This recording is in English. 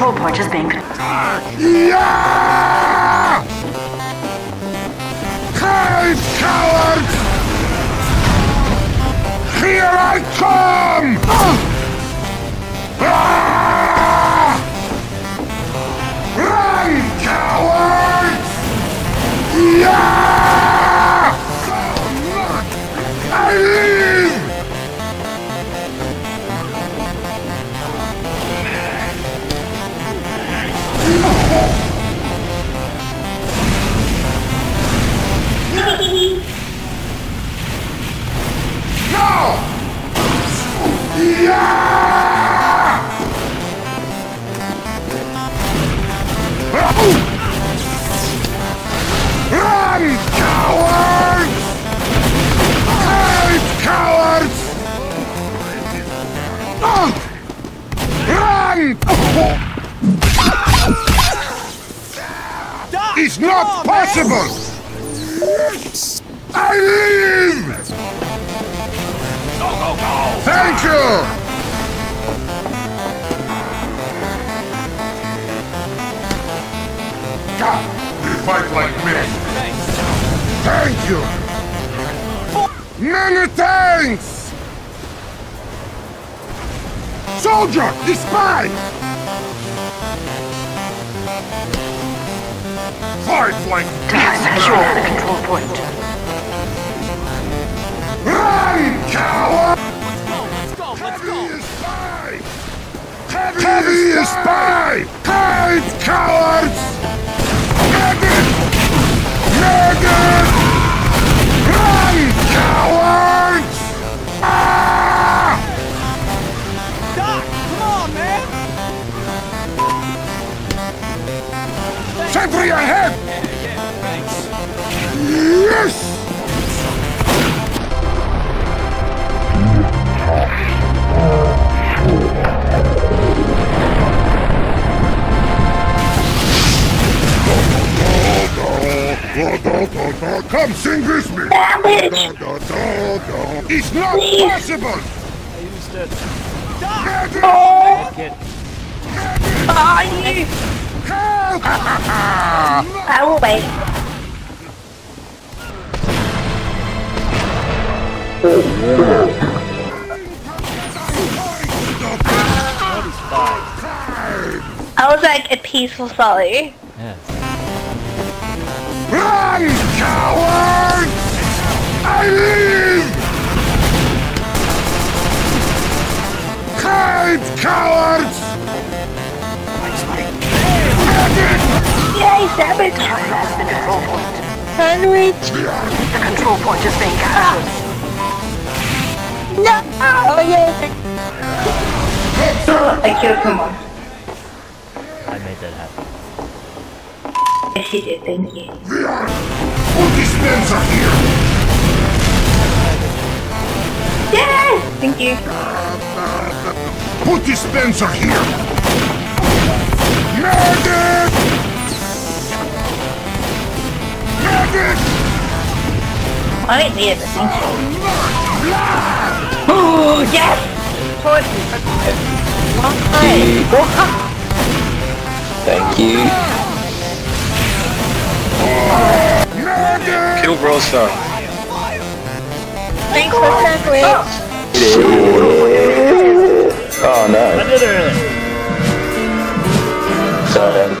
control point is being... Yeah! Cave cowards! Here I come! Run, cowards! Yeah! Look, I leave! It's not possible! I leave! Go, go, go! Thank you! God, you fight like men! Thank you! Many thanks! Soldier, despise! Fight like this! Secure the control point. Run, coward! Let's go! Heavy is spy! Hide, cowards! Megan! Run, cowards! Doc, come on, man! Sentry ahead! Yes! Come sing with me! It's not possible! I used it. I will wait. I was like a peaceful sorry. Yeah. Run, cowards! I leave! Hide, cowards! Yay, Sandwich! That's the control point. Sandwich! The control point is being captured. No! Oh, yeah! I killed someone. I made that happen. Yes, you did, thank you. We are! All these men are here! Yes! Thank you. Put these men are here! Medic! Medic! I didn't need it, thank you. Oh yes! Thank you. Kill Brostar. Thanks for sandwich.